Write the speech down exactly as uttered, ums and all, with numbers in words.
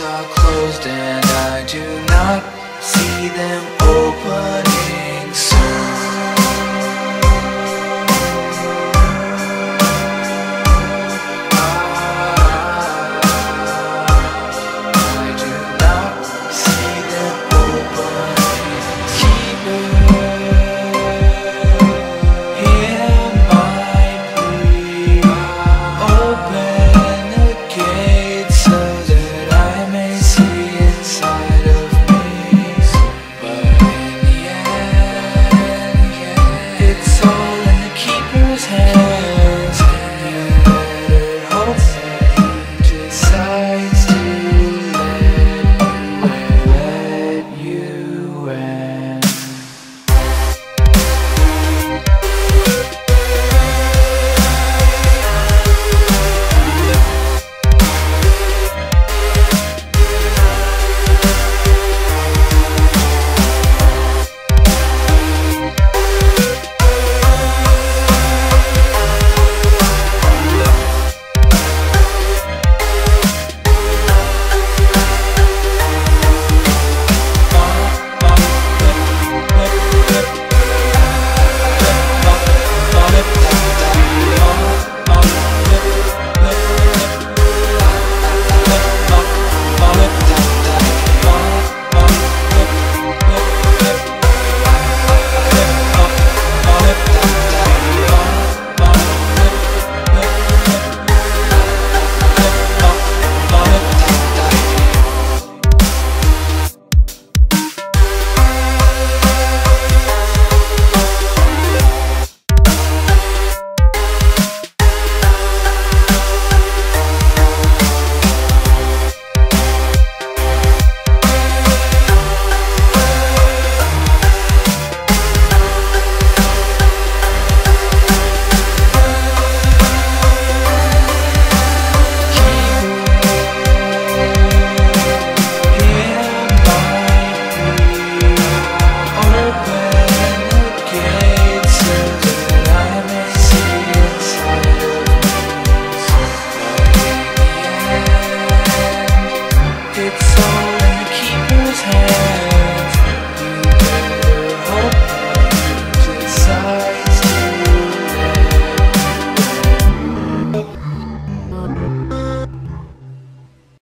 lights are closed and I do not see them open.